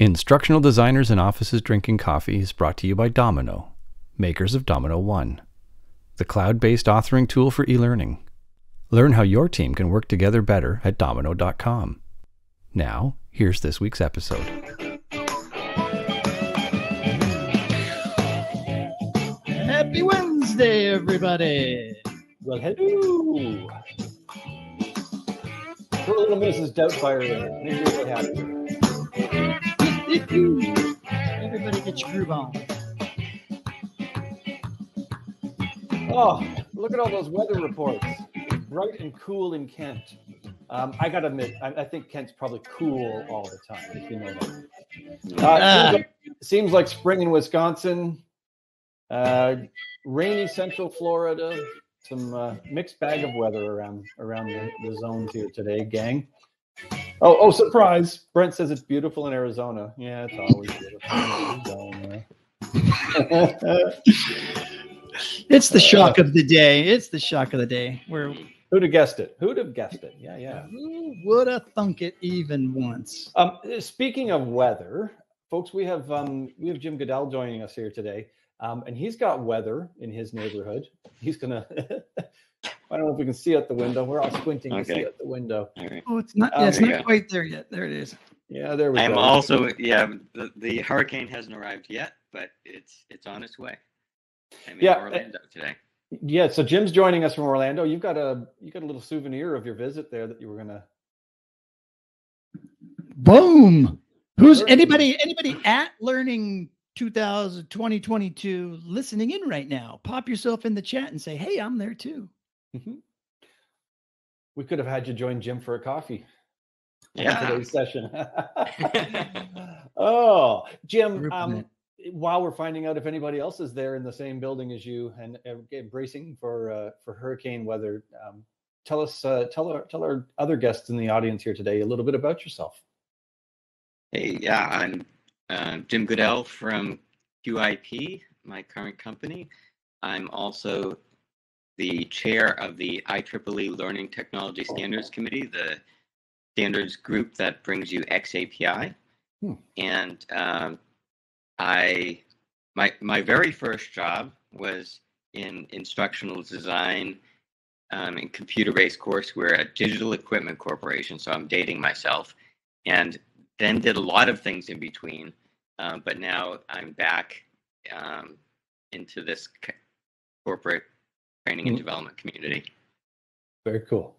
Instructional Designers in Offices Drinking Coffee is brought to you by dominKnow, makers of dominKnow One, the cloud-based authoring tool for e-learning. Learn how your team can work together better at dominKnow.com. Now, here's this week's episode. Happy Wednesday, everybody! Well, hello! For a little Mrs. Doubtfire there. Here's what happened. Everybody get your groove on. Oh, look at all those weather reports. It's bright and cool in Kent. I got to admit, I think Kent's probably cool all the time, if you know that. Seems like spring in Wisconsin. Rainy central Florida. Some mixed bag of weather around the zones here today, gang. Oh, surprise. Brent says it's beautiful in Arizona. Yeah, it's always beautiful in Arizona. It's the shock of the day. It's the shock of the day. Who'd have guessed it? Who'd have guessed it? Yeah. Who would have thunk it even once? Speaking of weather, folks, we have Jim Goodell joining us here today. And he's got weather in his neighborhood. He's going to... I don't know if we can see out the window. We're all squinting to see out the window. Right. Oh, it's not quite there yet. There it is. Yeah, there we go. I'm also, the hurricane hasn't arrived yet, but it's on its way. I'm in Orlando today. Yeah, so Jim's joining us from Orlando. You got a little souvenir of your visit there that you were going to. Boom. Who's anybody at Learning 2022 listening in right now? Pop yourself in the chat and say, "Hey, I'm there too." Mm-hmm. We could have had you join Jim for a coffee. Yeah. Today's session. Oh, Jim, while we're finding out if anybody else is there in the same building as you and bracing for hurricane weather, tell us, tell our other guests in the audience here today a little bit about yourself. Hey, yeah, I'm Jim Goodell from QIP, my current company. I'm also the chair of the IEEE Learning Technology Standards Committee, the standards group that brings you xAPI. And my very first job was in instructional design in computer-based courseware at Digital Equipment Corporation, so I'm dating myself, and then did a lot of things in between, but now I'm back into this corporate training and development community. Very cool.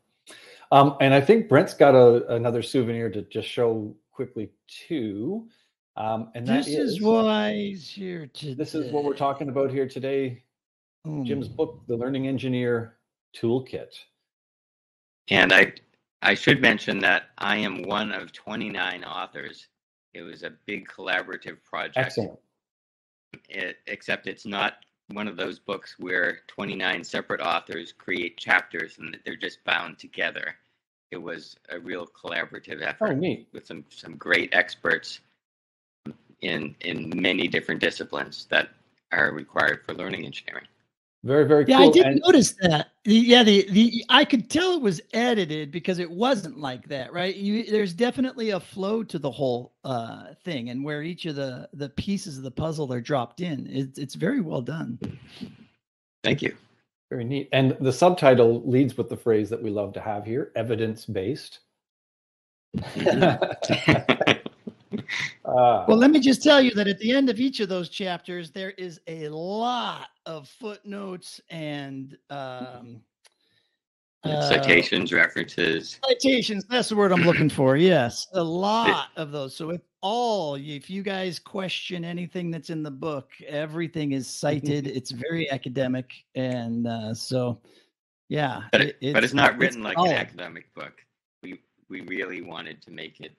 And I think Brent's got another souvenir to just show quickly too. And that is why he's here today. This is what we're talking about here today. Jim's book, The Learning Engineer Toolkit. And I should mention that I am one of 29 authors. It was a big collaborative project. Excellent. Except it's not one of those books where 29 separate authors create chapters and they're just bound together. It was a real collaborative effort with some great experts in many different disciplines that are required for learning engineering. Very, very cool. Yeah, I didn't notice that. Yeah, I could tell it was edited because it wasn't like that, right? There's definitely a flow to the whole thing, and where each of the pieces of the puzzle are dropped in. It's very well done. Thank you. Very neat. And the subtitle leads with the phrase that we love to have here, evidence-based. Well, let me just tell you that at the end of each of those chapters, there is a lot of footnotes and citations, references. Citations, that's the word I'm looking for, yes. A lot of those. So if you guys question anything that's in the book, everything is cited. It's very academic. And But it's not written like an academic book. We really wanted to make it...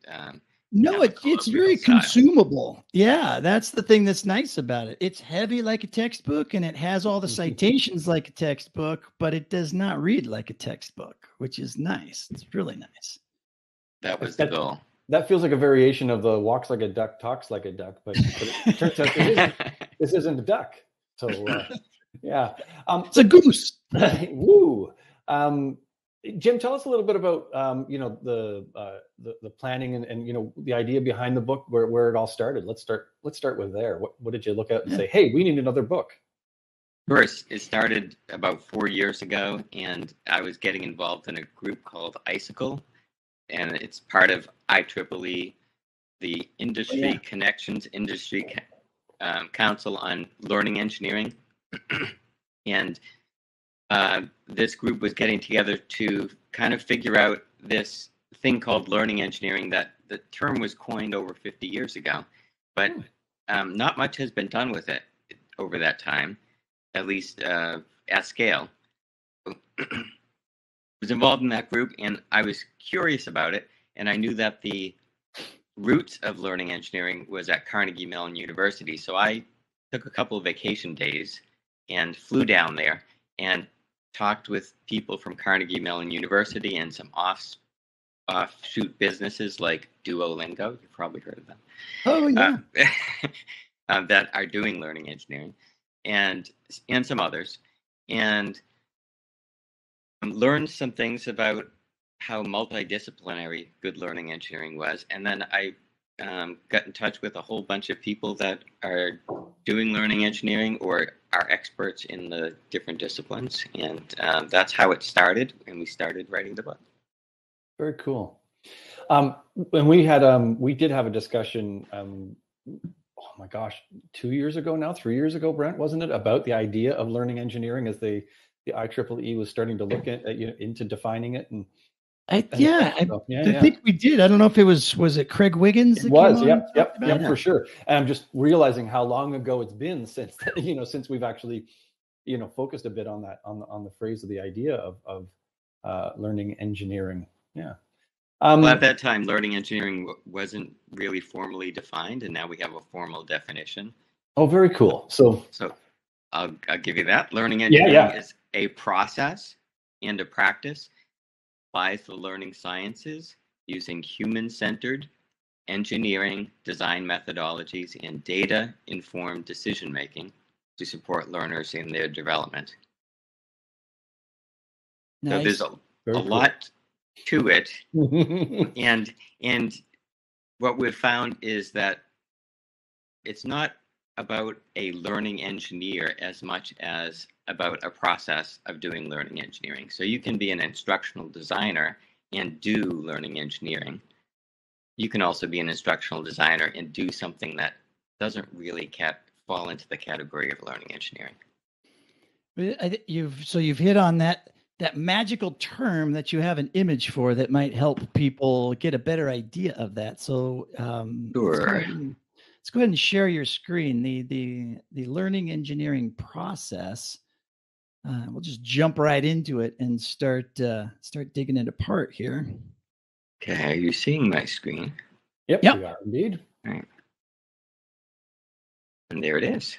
No, it's very consumable. Yeah, that's the thing that's nice about it. It's heavy like a textbook, and it has all the citations like a textbook, but it does not read like a textbook, which is nice. It's really nice. That was the goal. That feels like a variation of the walks like a duck, talks like a duck, but it turns out this isn't a duck. So, yeah. It's a goose. Woo. Jim, tell us a little bit about the planning and the idea behind the book, where it all started. Let's start with there. What did you look at and say, hey, we need another book? Sure. It started about 4 years ago, and I was getting involved in a group called Icicle, and it's part of IEEE, the Industry Connections Industry Council on Learning Engineering. And this group was getting together to kind of figure out this thing called learning engineering, that the term was coined over 50 years ago, but not much has been done with it over that time, at least at scale. I was involved in that group, and I was curious about it, and I knew that the roots of learning engineering was at Carnegie Mellon University, so I took a couple of vacation days and flew down there and talked with people from Carnegie Mellon University and some offshoot businesses like Duolingo, you've probably heard of them. Oh, yeah. That are doing learning engineering, and some others, and learned some things about how multidisciplinary good learning engineering was. And then I got in touch with a whole bunch of people that are doing learning engineering or are experts in the different disciplines. And that's how it started. And we started writing the book. Very cool. And we did have a discussion, 2 years ago now, 3 years ago, Brent, wasn't it? About the idea of learning engineering as the IEEE was starting to look at into defining it. And I think we did. I don't know if it was it Craig Wiggins? It was, yep, for sure. And I'm just realizing how long ago it's been since we've actually, focused a bit on that, on the phrase of the idea of learning engineering. Yeah. Well, at that time, learning engineering wasn't really formally defined, and now we have a formal definition. Oh, very cool. So I'll give you that. Learning engineering is a process and a practice. Applies the learning sciences using human-centered engineering design methodologies and data-informed decision-making to support learners in their development. Nice. So there's a lot to it, and what we've found is that it's not about a learning engineer as much as about a process of doing learning engineering. So you can be an instructional designer and do learning engineering. You can also be an instructional designer and do something that doesn't really fall into the category of learning engineering. You've hit on that magical term that you have an image for that might help people get a better idea of that. So sure. Let's go ahead and share your screen. The learning engineering process. We'll just jump right into it and start digging it apart here. Okay, are you seeing my screen? Yep. You are indeed. All right. And there it is.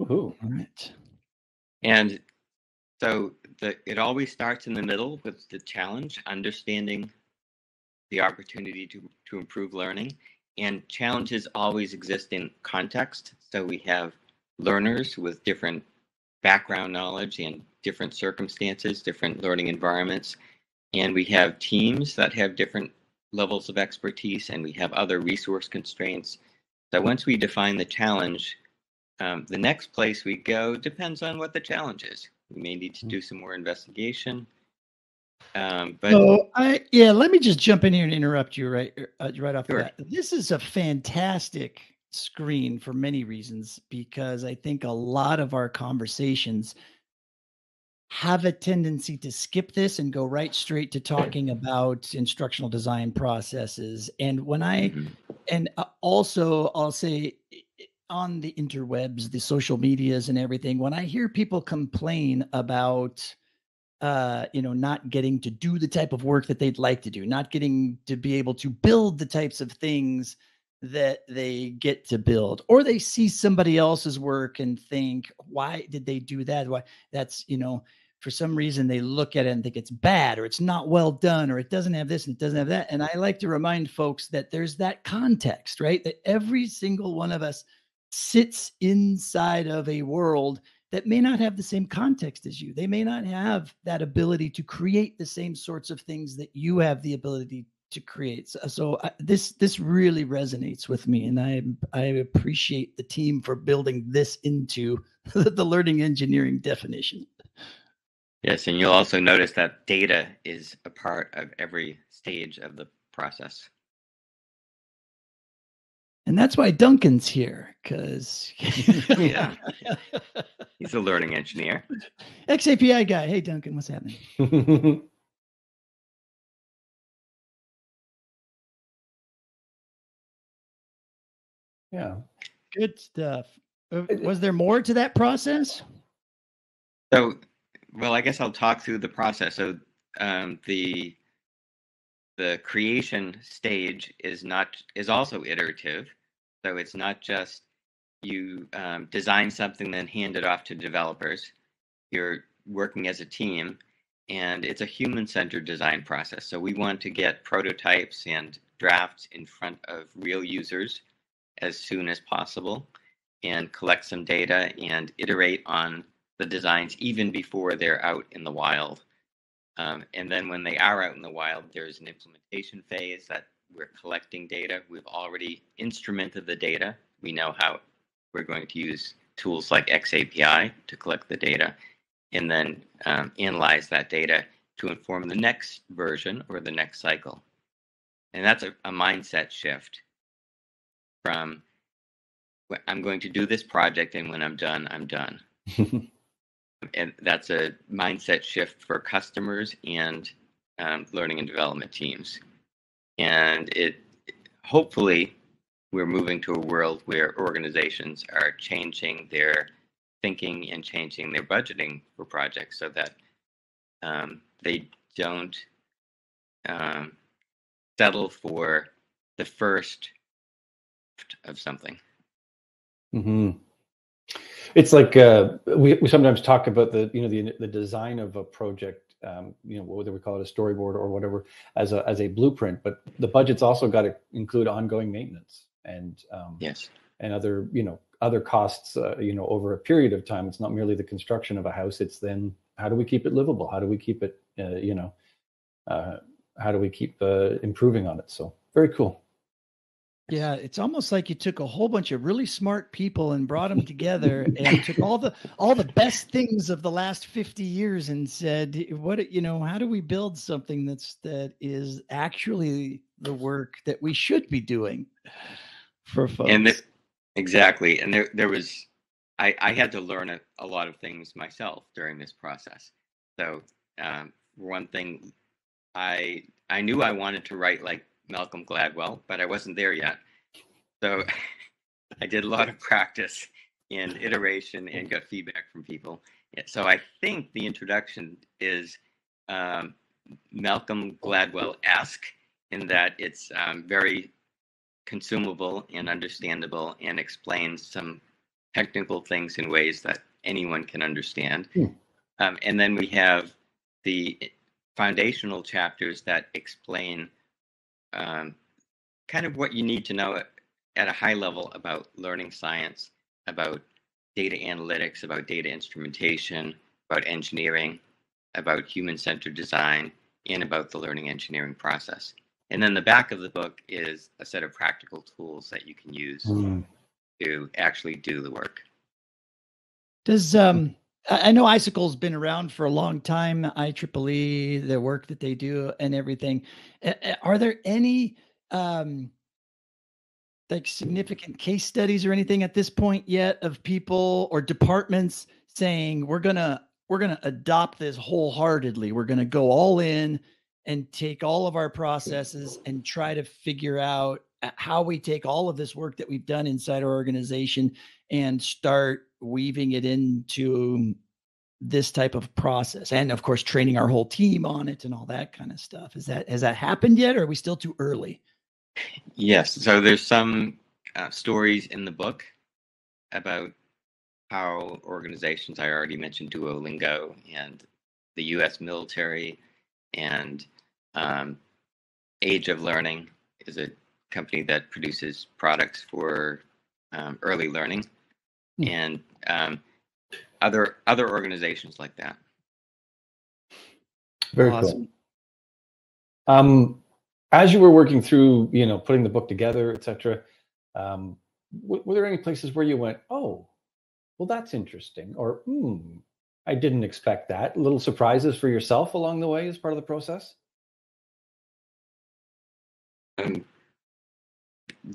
Woohoo! All right. And so it always starts in the middle with the challenge, understanding the opportunity to improve learning. And challenges always exist in context. So we have learners with different background knowledge and different circumstances, different learning environments. And we have teams that have different levels of expertise, and we have other resource constraints. So once we define the challenge, the next place we go depends on what the challenge is. We may need to do some more investigation. Let me just jump in here and interrupt you right off the bat. This is a fantastic screen for many reasons, because I think a lot of our conversations have a tendency to skip this and go right straight to talking about instructional design processes. And when I'll say on the interwebs, the social medias and everything, when I hear people complain about not getting to do the type of work that they'd like to do, not getting to be able to build the types of things that they get to build, or they see somebody else's work and think, why did they do that? Why? That's, for some reason they look at it and think it's bad, or it's not well done, or it doesn't have this and it doesn't have that. And I like to remind folks that there's that context, right? That every single one of us sits inside of a world that may not have the same context as you. They may not have that ability to create the same sorts of things that you have the ability to create. So this really resonates with me, and I appreciate the team for building this into the learning engineering definition. Yes, and you'll also notice that data is a part of every stage of the process. And that's why Duncan's here, because yeah, he's a learning engineer. xAPI guy. Hey, Duncan, what's happening? Yeah. Good stuff. Was there more to that process? So, well, I guess I'll talk through the process. So the creation stage is also iterative. So it's not just you design something, then hand it off to developers. You're working as a team, and it's a human-centered design process. So we want to get prototypes and drafts in front of real users as soon as possible, and collect some data and iterate on the designs even before they're out in the wild. And then when they are out in the wild, there's an implementation phase that we're collecting data. We've already instrumented the data. We know how we're going to use tools like xAPI to collect the data, and then analyze that data to inform the next version or the next cycle. And that's a mindset shift from, I'm going to do this project, and when I'm done, I'm done. And that's a mindset shift for customers and learning and development teams. And it hopefully we're moving to a world where organizations are changing their thinking and changing their budgeting for projects so that they don't settle for the first of something. Mm-hmm. It's like we sometimes talk about the design of a project, whether we call it a storyboard or whatever, as a blueprint. But the budget's also got to include ongoing maintenance and and other costs over a period of time. It's not merely the construction of a house. It's then how do we keep it livable? How do we keep it how do we keep improving on it? So very cool. Yeah, it's almost like you took a whole bunch of really smart people and brought them together and took all the best things of the last 50 years and said, how do we build something that is actually the work that we should be doing for folks? And exactly. And there was, I had to learn a lot of things myself during this process. So one thing, I knew I wanted to write like Malcolm Gladwell, but I wasn't there yet. So I did a lot of practice and iteration and got feedback from people. So I think the introduction is Malcolm Gladwell-esque in that it's very consumable and understandable and explains some technical things in ways that anyone can understand. Mm. And then we have the foundational chapters that explain kind of what you need to know at a high level about learning science, about data analytics, about data instrumentation, about engineering, about human-centered design, and about the learning engineering process. And then the back of the book is a set of practical tools that you can use to actually do the work. Does I know Icicle's been around for a long time, IEEE, the work that they do and everything. Are there any significant case studies or anything at this point yet of people or departments saying we're gonna adopt this wholeheartedly? We're gonna go all in and take all of our processes and try to figure out how we take all of this work that we've done inside our organization and start weaving it into this type of process, and of course training our whole team on it and all that kind of stuff. Has that happened yet, or are we still too early? Yes, so there's some stories in the book about how organizations, I already mentioned Duolingo and the U.S. military, and Age of Learning is a company that produces products for early learning. And other organizations like that. Very awesome. Cool. As you were working through, you know, putting the book together, et cetera, were there any places where you went, oh, well, that's interesting, or I didn't expect that? Little surprises for yourself along the way as part of the process?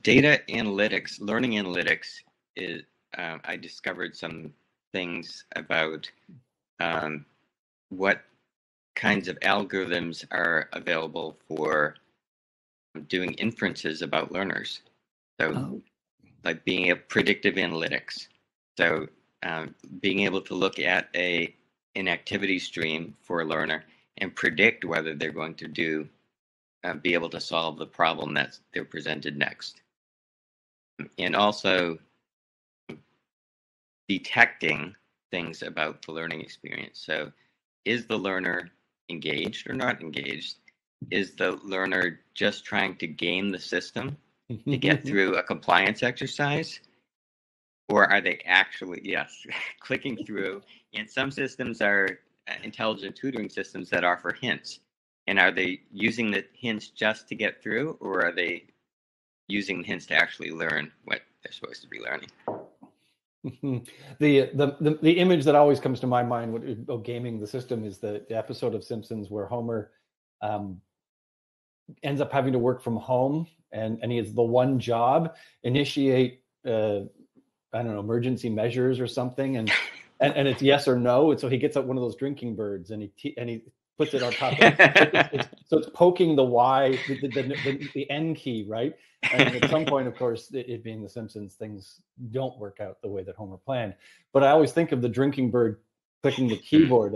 Data analytics, learning analytics, is, I discovered some things about what kinds of algorithms are available for doing inferences about learners. So like being a predictive analytics. So being able to look at an activity stream for a learner and predict whether they're going to be able to solve the problem that they're presented next. And also detecting things about the learning experience. So is the learner engaged or not engaged? Is the learner just trying to game the system to get through a compliance exercise? Or are they actually, yes, clicking through? And some systems are intelligent tutoring systems that offer hints. And are they using the hints just to get through, or are they using the hints to actually learn what they're supposed to be learning? The image that always comes to my mind of gaming the system is the episode of Simpsons where Homer ends up having to work from home, and he has the one job, initiate I don't know, emergency measures or something, and it's yes or no. And so he gets up one of those drinking birds, and he puts it on top of so it's poking the Y, the N key, right? And at some point, of course, it being the Simpsons, things don't work out the way that Homer planned. But I always think of the drinking bird clicking the keyboard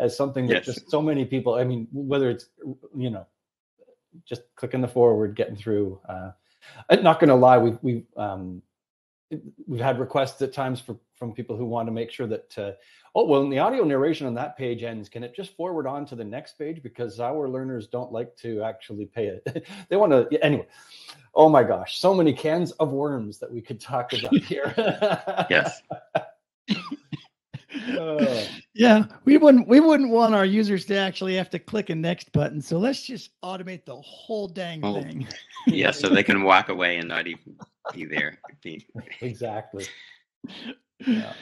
as something that just so many people, I mean, whether it's, you know, just clicking the forward, getting through. I'm not going to lie, we've had requests at times from people who want to make sure that, and the audio narration on that page ends, can it just forward on to the next page? Because our learners don't like to actually pay it. They want to, anyway. Oh my gosh, so many cans of worms that we could talk about here. Yes. Yeah, we wouldn't want our users to actually have to click a next button. So let's just automate the whole dang thing. Yeah, so they can walk away and not even be there. Exactly. Yeah.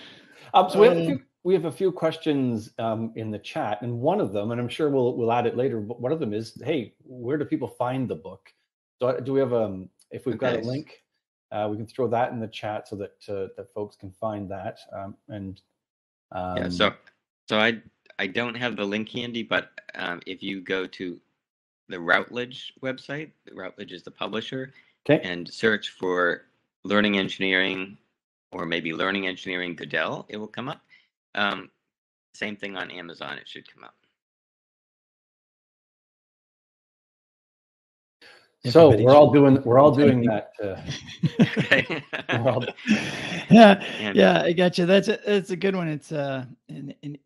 So we have a few questions in the chat, and one of them, and I'm sure we'll add it later, but one of them is, hey, where do people find the book? So do we have if we've got a link, we can throw that in the chat so that that folks can find that Yeah, so I don't have the link handy, but if you go to the Routledge website, Routledge is the publisher, and search for learning engineering or maybe learning engineering Goodell, it will come up. Same thing on Amazon, it should come up. So we're all doing that. I got you. That's a good one. It's an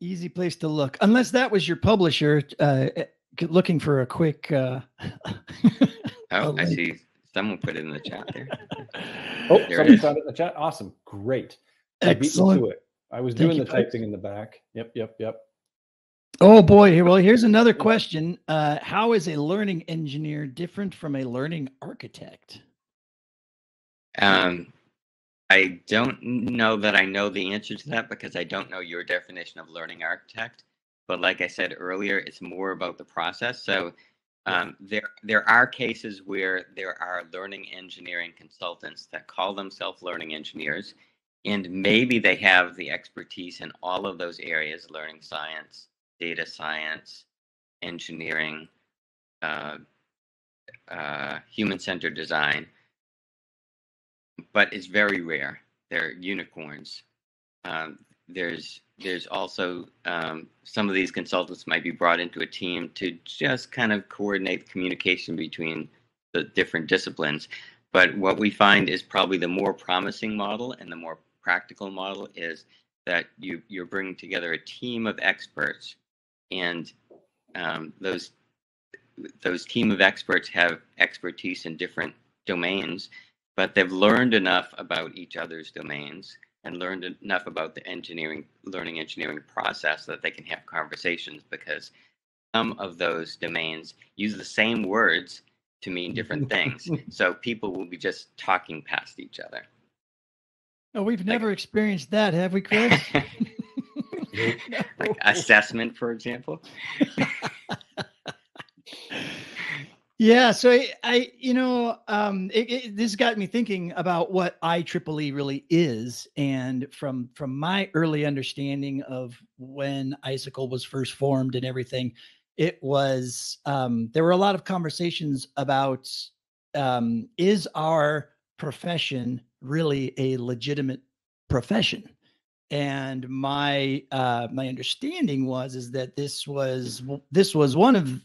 easy place to look, unless that was your publisher looking for a quick. I see. Someone put it in the chat there. Someone put it in the chat. Awesome, great, excellent. I was doing the typing in the back. Yep. Oh boy! Well, here's another question. How is a learning engineer different from a learning architect? I don't know that I know the answer to that because I don't know your definition of learning architect. But like I said earlier, it's more about the process. So there are cases where there are learning engineering consultants that call themselves learning engineers, and maybe they have the expertise in all of those areas: learning science, data science, engineering, human-centered design, but it's very rare. They're unicorns. There's also some of these consultants might be brought into a team to just kind of coordinate communication between the different disciplines. But what we find is probably the more promising model and the more practical model is that you're bringing together a team of experts. And those team of experts have expertise in different domains, but they've learned enough about each other's domains and learned enough about the learning engineering process so that they can have conversations, because some of those domains use the same words to mean different things. So people will be just talking past each other. Oh, we've never experienced that, have we, Chris? No. Like assessment, for example. Yeah, so I you know, this got me thinking about what IEEE really is. And from my early understanding of when Icicle was first formed and everything, it was, there were a lot of conversations about, is our profession really a legitimate profession? And my my understanding was that this was one of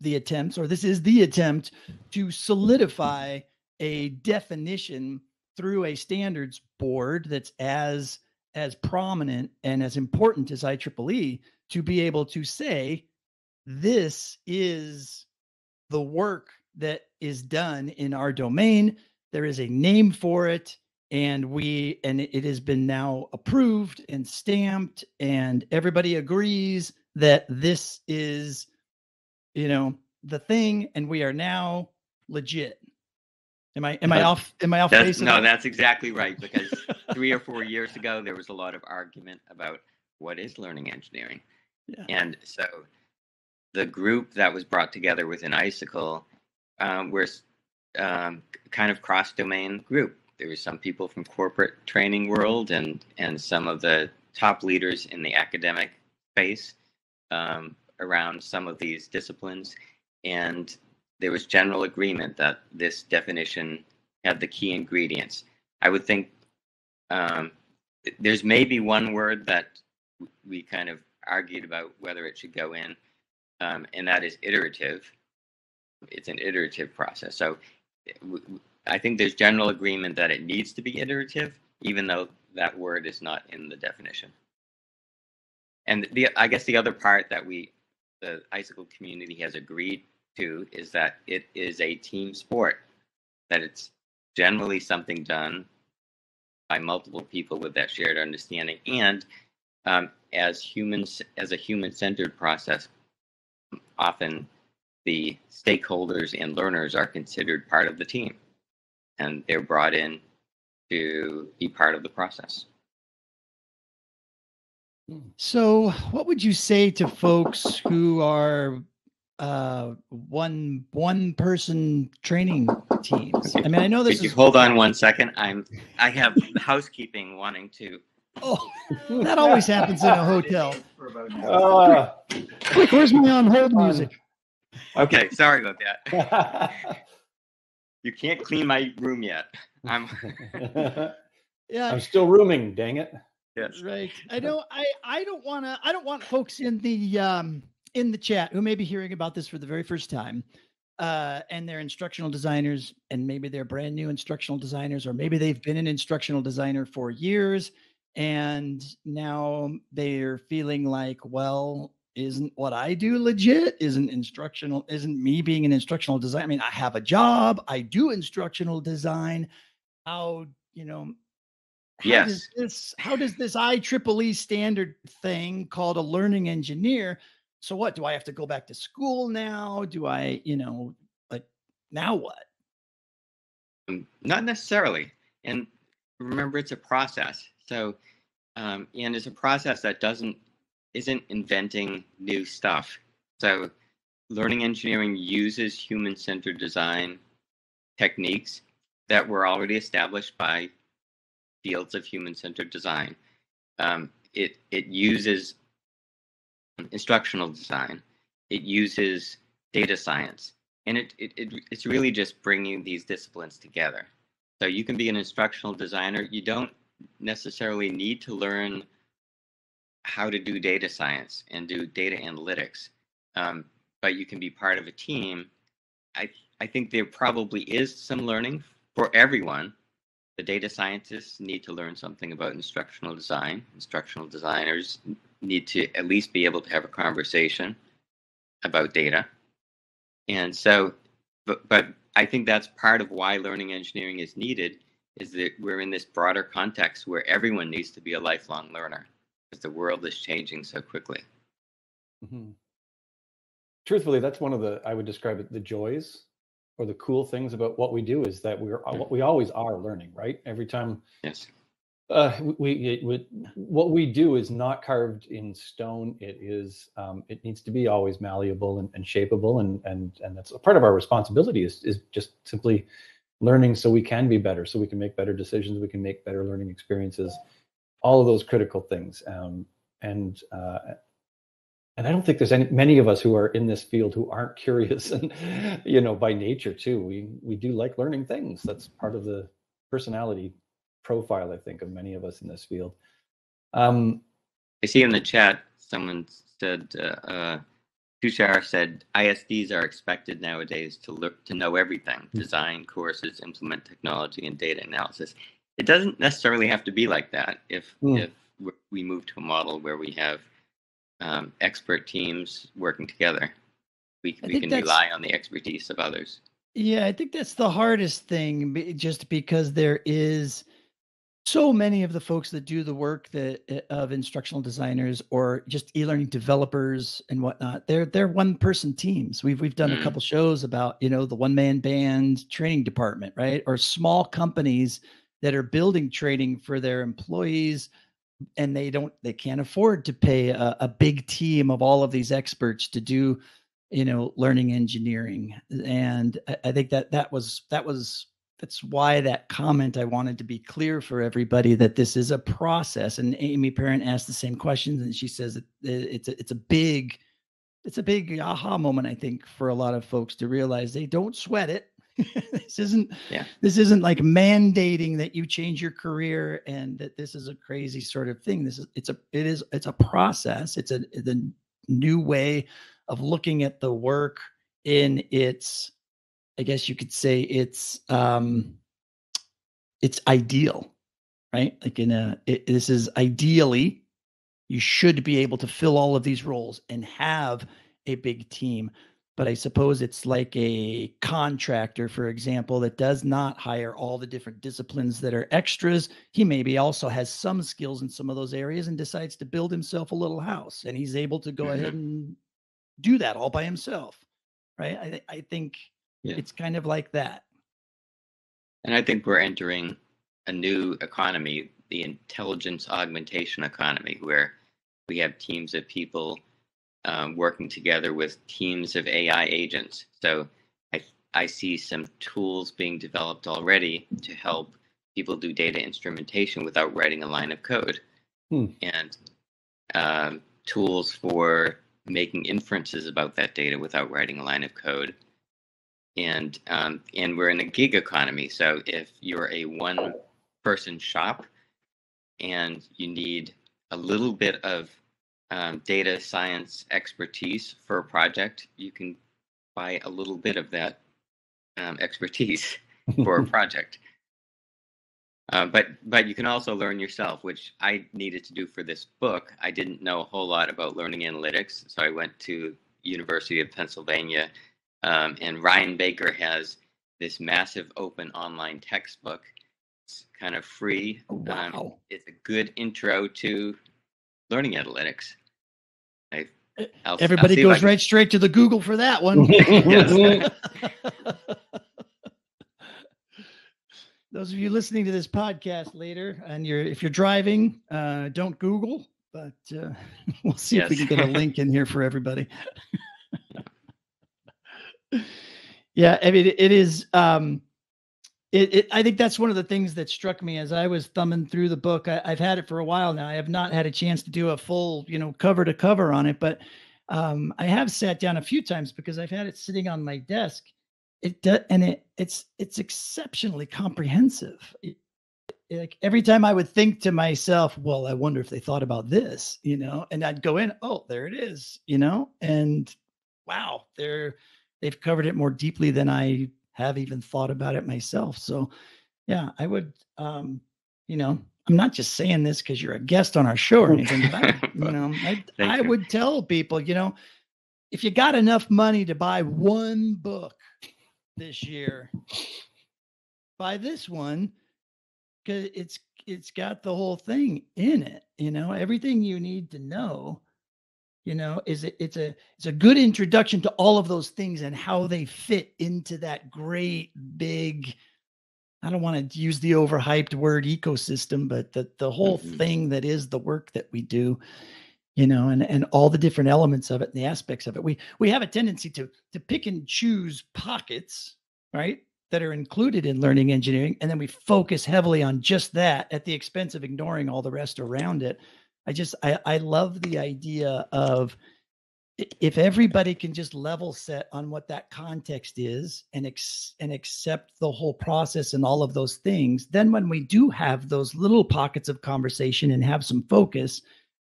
the attempts, or this is the attempt, to solidify a definition through a standards board that's as prominent and as important as IEEE, to be able to say this is the work that is done in our domain. There is a name for it. And it has been now approved and stamped, and everybody agrees that this is, you know, the thing, and we are now legit. Am I off base? No, that's exactly right. Because 3 or 4 years ago, there was a lot of argument about what is learning engineering, and so the group that was brought together within Icicle was kind of cross-domain group. There were some people from corporate training world and some of the top leaders in the academic space around some of these disciplines. And there was general agreement that this definition had the key ingredients. I would think there's maybe one word that we kind of argued about whether it should go in, and that is iterative. It's an iterative process. So I think there's general agreement that it needs to be iterative, even though that word is not in the definition. And I guess the other part that the Icicle community has agreed to is that it is a team sport, that it's generally something done by multiple people with that shared understanding, and as a human-centered process, often the stakeholders and learners are considered part of the team, and they're brought in to be part of the process. So what would you say to folks who are one-person training teams? I mean, I know this is... Hold on 1 second. I have housekeeping wanting to... Oh, that always happens in a hotel. Quick, where's my on-hold music? Okay, sorry about that. You can't clean my room yet. I'm still rooming, dang it. Yes. Right. I don't want folks in the chat who may be hearing about this for the very first time, and they're instructional designers, and maybe they're brand new instructional designers, or maybe they've been an instructional designer for years and now they're feeling like, well, isn't what I do legit? Isn't me being an instructional designer? I mean, I have a job. I do instructional design. How does this IEEE standard thing called a learning engineer? So what, do I have to go back to school now? Do I, like, now what? Not necessarily. And remember, it's a process. So, and it's a process that isn't inventing new stuff. So learning engineering uses human-centered design techniques that were already established by fields of human-centered design. It uses instructional design. It uses data science. And it's really just bringing these disciplines together. So you can be an instructional designer. You don't necessarily need to learn how to do data science and do data analytics, but you can be part of a team. I think there probably is some learning for everyone. The data scientists need to learn something about instructional design. Instructional designers need to at least be able to have a conversation about data. And so, but I think that's part of why learning engineering is needed, is that we're in this broader context where everyone needs to be a lifelong learner because the world is changing so quickly. Mm-hmm. Truthfully, that's one of the, I would describe it, the joys or the cool things about what we do is that we always are learning, right? Every time. Yes. What we do is not carved in stone. It is, it needs to be always malleable and shapeable. And that's a part of our responsibility is just simply learning so we can be better, so we can make better decisions, we can make better learning experiences, all of those critical things. And I don't think there's many of us who are in this field who aren't curious and, you know, by nature too, we do like learning things. That's part of the personality profile, I think, of many of us in this field. I see in the chat, someone said, Tushar said, ISDs are expected nowadays to look to know everything, design courses, implement technology and data analysis. It doesn't necessarily have to be like that. If we move to a model where we have expert teams working together, we can rely on the expertise of others. Yeah, I think that's the hardest thing, just because there is so many of the folks that do the work of instructional designers or just e-learning developers and whatnot. They're one-person teams. We've done a couple shows about, you know, the one-man band training department, right? Or small companies that are building training for their employees, and they can't afford to pay a big team of all of these experts to do, you know, learning engineering. And I think that's why that comment, I wanted to be clear for everybody that this is a process. And Amy Parent asked the same questions, and she says it's a big aha moment, I think, for a lot of folks to realize they don't sweat it. This isn't like mandating that you change your career and that this is a crazy sort of thing. It's a process. It's the new way of looking at the work in its, I guess you could say, it's ideal, right? Like this is ideally, you should be able to fill all of these roles and have a big team. But I suppose it's like a contractor, for example, that does not hire all the different disciplines that are extras. He maybe also has some skills in some of those areas and decides to build himself a little house, and he's able to go ahead and do that all by himself, right? I think it's kind of like that. And I think we're entering a new economy, the intelligence augmentation economy, where we have teams of people working together with teams of AI agents. So I see some tools being developed already to help people do data instrumentation without writing a line of code, and tools for making inferences about that data without writing a line of code. And we're in a gig economy. So if you're a one-person shop and you need a little bit of data science expertise for a project, you can buy a little bit of that expertise for a project. But you can also learn yourself, which I needed to do for this book. I didn't know a whole lot about learning analytics, so I went to University of Pennsylvania, and Ryan Baker has this massive open online textbook. It's kind of free. Oh, wow. It's a good intro to learning analytics. Everybody goes right straight to the Google for that one. Those of you listening to this podcast later, and if you're driving, don't Google, but we'll see if we can get a link in here for everybody. Yeah, I mean, it is. I think that's one of the things that struck me as I was thumbing through the book. I've had it for a while now. I have not had a chance to do a full, you know, cover to cover on it, but I have sat down a few times because I've had it sitting on my desk. It does, and it's exceptionally comprehensive. Like every time I would think to myself, well, I wonder if they thought about this, you know, and I'd go in, oh, there it is, you know, and wow, they've covered it more deeply than I have even thought about it myself. So yeah, I would, you know, I'm not just saying this because you're a guest on our show or anything, but you know, I would tell people, you know, if you got enough money to buy one book this year, buy this one because it's got the whole thing in it, you know, everything you need to know, you know, is it's a good introduction to all of those things and how they fit into that great big, I don't want to use the overhyped word ecosystem, but the whole thing that is the work that we do, you know, and all the different elements of it and the aspects of it. We have a tendency to pick and choose pockets, right, that are included in learning engineering, and then we focus heavily on just that at the expense of ignoring all the rest around it. I love the idea of if everybody can just level set on what that context is and accept the whole process and all of those things, then when we do have those little pockets of conversation and have some focus,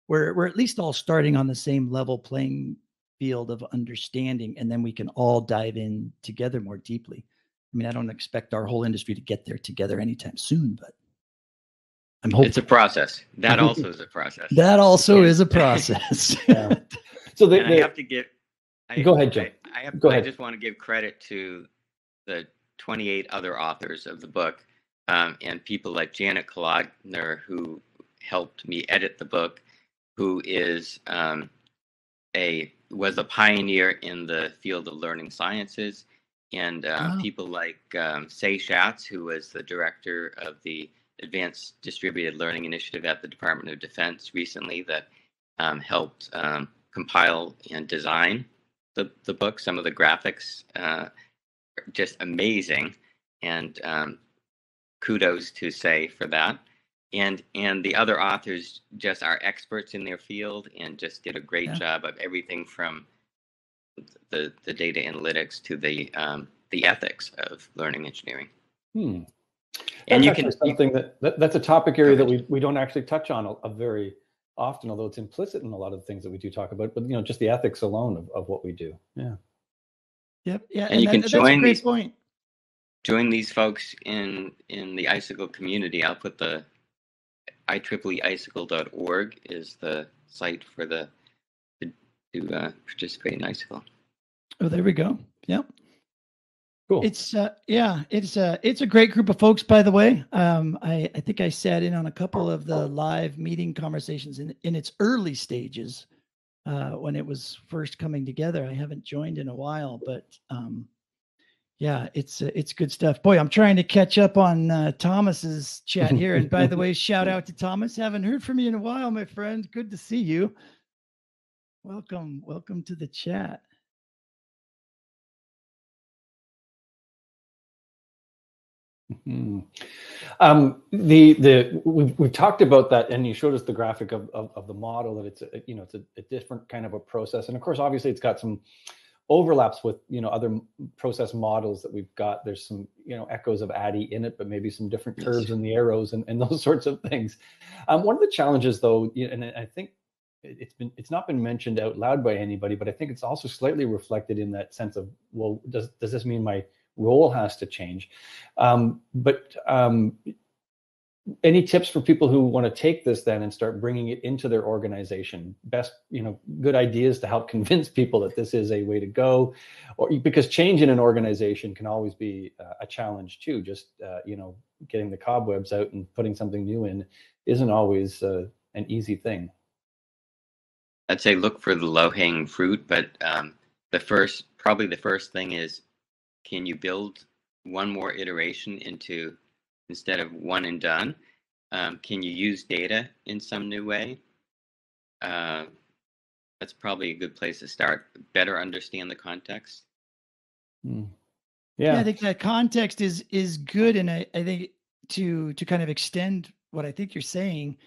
we're at least all starting on the same level playing field of understanding, and then we can all dive in together more deeply. I mean, I don't expect our whole industry to get there together anytime soon, but I'm hoping. It's a process. That also is a process. That also is a process. Yeah. So I have to give. Go ahead, Jim. I just want to give credit to the 28 other authors of the book, and people like Janet Kalogner, who helped me edit the book, who is was a pioneer in the field of learning sciences, and people like Say Schatz, who was the director of the Advanced Distributed Learning Initiative at the Department of Defense recently, that helped compile and design the book. Some of the graphics are just amazing, and kudos to Say for that. And the other authors just are experts in their field and just did a great job of everything from the data analytics to the ethics of learning engineering. And that's a topic area that we don't actually touch on a very often, although it's implicit in a lot of the things that we do talk about. But you know, just the ethics alone of what we do. Yeah. Yep. Yeah. And you can join. That's a great point. Join these folks in the Icicle community. I'll put the IEEEIcicle.org is the site for to participate in Icicle. Oh, there we go. Yep. Cool. It's it's a great group of folks, by the way. I think I sat in on a couple of the live meeting conversations in its early stages when it was first coming together. I haven't joined in a while, but yeah, it's good stuff. Boy, I'm trying to catch up on Thomas's chat here. And by the way, shout out to Thomas. Haven't heard from you in a while, my friend. Good to see you. Welcome to the chat. Mm-hmm. We've talked about that, and you showed us the graphic of the model, that it's a, you know, it's a different kind of a process, and of course obviously it's got some overlaps with, you know, other process models that we've got. There's some, you know, echoes of ADDIE in it, but maybe some different curves in the arrows and those sorts of things. One of the challenges, though, and I think it's not been mentioned out loud by anybody, but I think it's also slightly reflected in that sense of, well, does this mean my role has to change? But any tips for people who want to take this then and start bringing it into their organization? Best, you know, good ideas to help convince people that this is a way to go, or because change in an organization can always be a challenge too. Just you know, getting the cobwebs out and putting something new in isn't always an easy thing. I'd say look for the low-hanging fruit, but the first thing is, can you build one more iteration instead of one and done? Can you use data in some new way? That's probably a good place to start. Better understand the context. Yeah, I think that context is good, and I think to kind of extend what I think you're saying.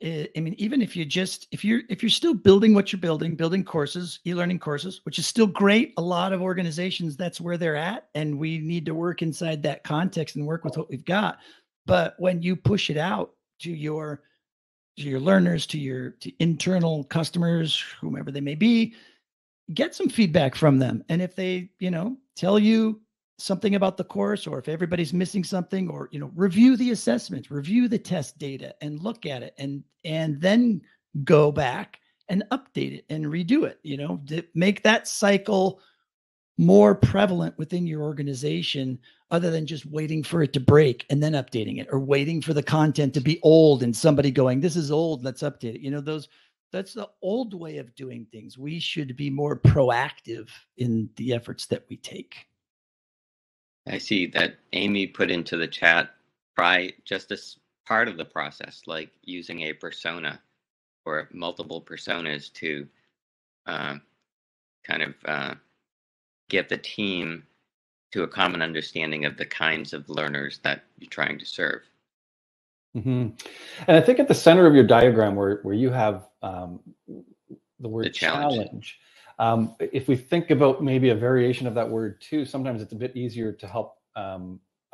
I mean, even if you're still building what you're building courses, e-learning courses, which is still great. A lot of organizations, that's where they're at, and we need to work inside that context and work with what we've got. But when you push it out to your learners, to internal customers, whomever they may be, get some feedback from them. And if they, you know, tell you something about the course, or if everybody's missing something, or, you know, review the assessments, review the test data and look at it, and then go back and update it and redo it, you know, to make that cycle more prevalent within your organization other than just waiting for it to break and then updating it, or waiting for the content to be old and somebody going, this is old, let's update it. You know, that's the old way of doing things. We should be more proactive in the efforts that we take. I see that Amy put into the chat, try just as part of the process, like using a persona or multiple personas to get the team to a common understanding of the kinds of learners that you're trying to serve. Mm-hmm. And I think at the center of your diagram where you have the word challenge. If we think about maybe a variation of that word too, sometimes it's a bit easier to help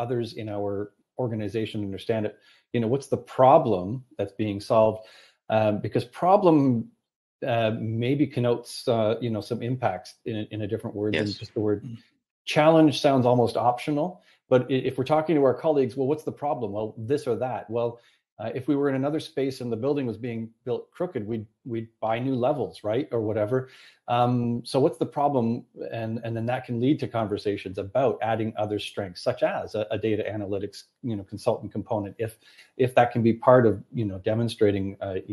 others in our organization understand it. You know, what's the problem that's being solved? Because problem maybe connotes, some impacts in a different word than just the word. Challenge sounds almost optional, but if we're talking to our colleagues, well, what's the problem? Well, this or that. Well, if we were in another space and the building was being built crooked, we'd buy new levels, right? Or whatever. So what's the problem? And then that can lead to conversations about adding other strengths, such as a data analytics, consultant component, if that can be part of, demonstrating, that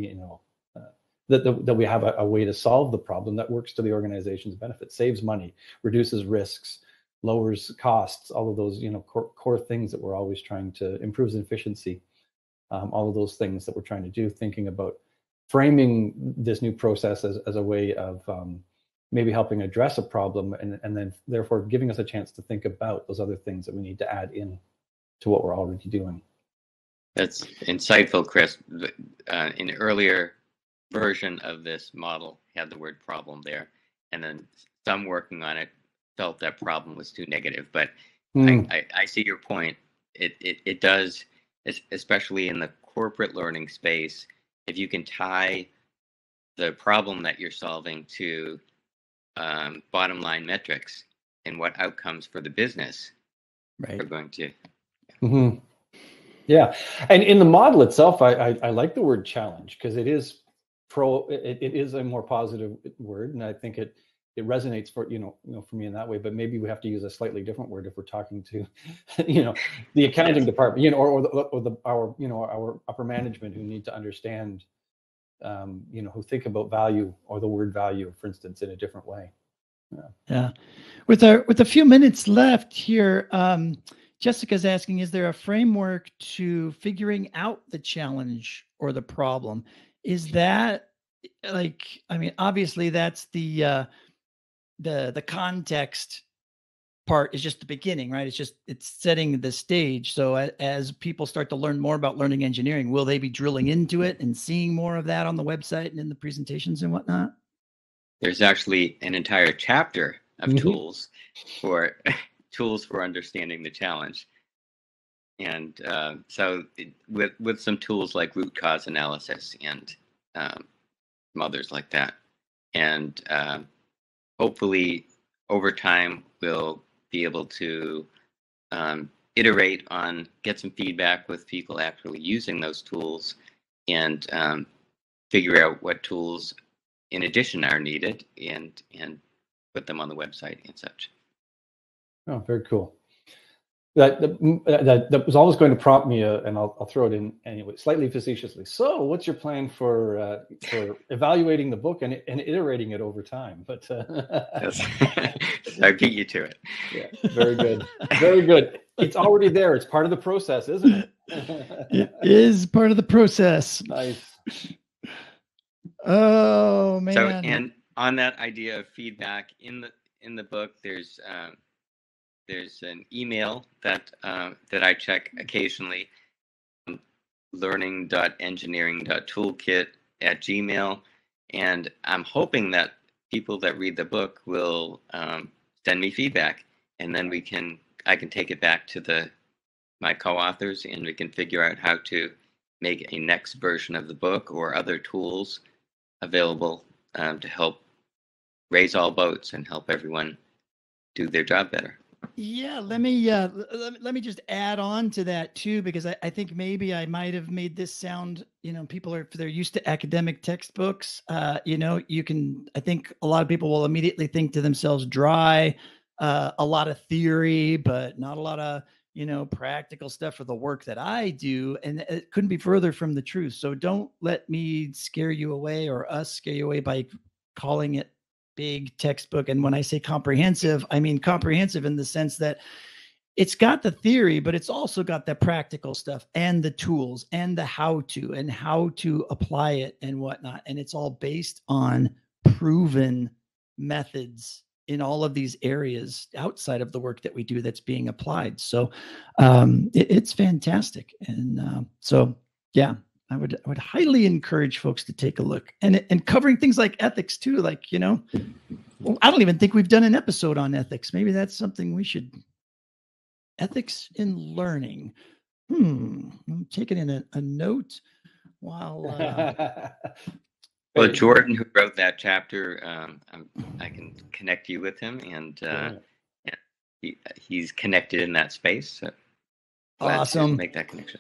we have a way to solve the problem that works to the organization's benefit, saves money, reduces risks, lowers costs, all of those, core things that we're always trying to improve efficiency. All of those things that we're trying to do, thinking about framing this new process as a way of maybe helping address a problem and then therefore giving us a chance to think about those other things that we need to add in to what we're already doing. That's insightful, Chris. An earlier version of this model had the word problem there, and then some working on it felt that problem was too negative. But I see your point. It does. Especially in the corporate learning space, if you can tie the problem that you're solving to bottom line metrics and what outcomes for the business are going to. Mm-hmm. Yeah. And in the model itself, I like the word challenge because it is it is a more positive word. And I think it resonates for for me in that way, but maybe we have to use a slightly different word if we're talking to the accounting department or our our upper management who need to understand who think about value or the word value, for instance, in a different way. With a few minutes left here, Jessica's asking, is there a framework to figuring out the challenge or the problem? Is that obviously that's the context part is just the beginning, right? It's setting the stage. So as people start to learn more about learning engineering, will they be drilling into it and seeing more of that on the website and in the presentations and whatnot? There's actually an entire chapter of tools for understanding the challenge. And so with some tools like root cause analysis and others like that. And hopefully over time, we'll be able to iterate on, get some feedback with people actually using those tools and figure out what tools in addition are needed and put them on the website and such. Oh, very cool. That was always going to prompt me, and I'll throw it in anyway, slightly facetiously. So, what's your plan for evaluating the book and iterating it over time? But I'll get you to it. Yeah, very good, very good. It's already there. It's part of the process, isn't it? It is part of the process. Nice. Oh man. So, and on that idea of feedback in the book, there's an email that I check occasionally, learning.engineering.toolkit@gmail.com. And I'm hoping that people that read the book will send me feedback, and then I can take it back to my co-authors, and we can figure out how to make a next version of the book or other tools available to help raise all boats and help everyone do their job better. Yeah, let me just add on to that too, because I think maybe I might have made this sound, they're used to academic textbooks. I think a lot of people will immediately think to themselves, dry, a lot of theory, but not a lot of, you know, practical stuff for the work that I do. And it couldn't be further from the truth. So don't let me scare you away or us scare you away by calling it big textbook. And when I say comprehensive, I mean comprehensive in the sense that it's got the theory, but it's also got the practical stuff and the tools and the how-to and how to apply it and whatnot. And it's all based on proven methods in all of these areas outside of the work that we do that's being applied. So it's fantastic. And so, yeah, I would highly encourage folks to take a look and covering things like ethics too. Like, you know, well, I don't even think we've done an episode on ethics. Maybe that's something we should. Ethics in learning. I'm taking in a note while. Well, Jordan, who wrote that chapter, I can connect you with him, and he's connected in that space. So awesome, make that connection.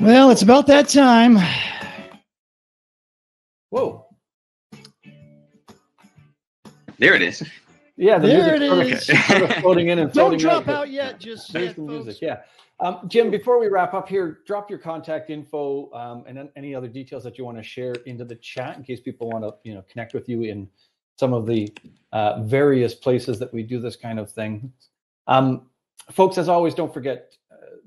Well, it's about that time. Whoa! There it is. Yeah, the there music it is. Sort of floating in and floating Don't drop out yet. Just there's the music. Yeah, Jim. Before we wrap up here, drop your contact info and any other details that you want to share into the chat in case people want to, you know, connect with you in some of the various places that we do this kind of thing. Folks, as always, don't forget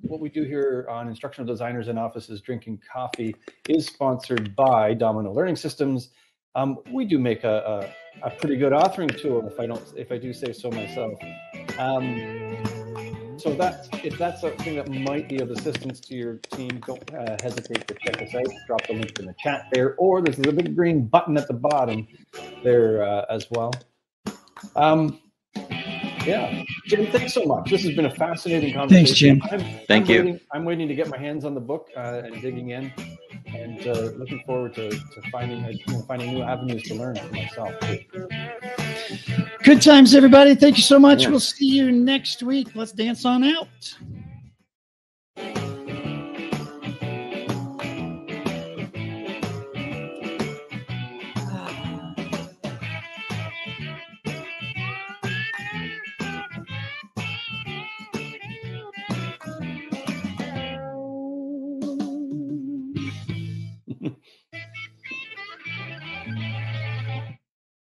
what we do here on Instructional Designers in Offices Drinking Coffee is sponsored by dominKnow Learning Systems. We do make a pretty good authoring tool, if I do say so myself. So that's, if that's something that might be of assistance to your team, don't hesitate to check us out. Drop the link in the chat there, or there's a big green button at the bottom there as well. Yeah, Jim, thanks so much. This has been a fascinating conversation. Thanks, Jim. I'm waiting to get my hands on the book and digging in. And looking forward to finding new avenues to learn for myself. Good times, everybody. Thank you so much. Yeah. We'll see you next week. Let's dance on out.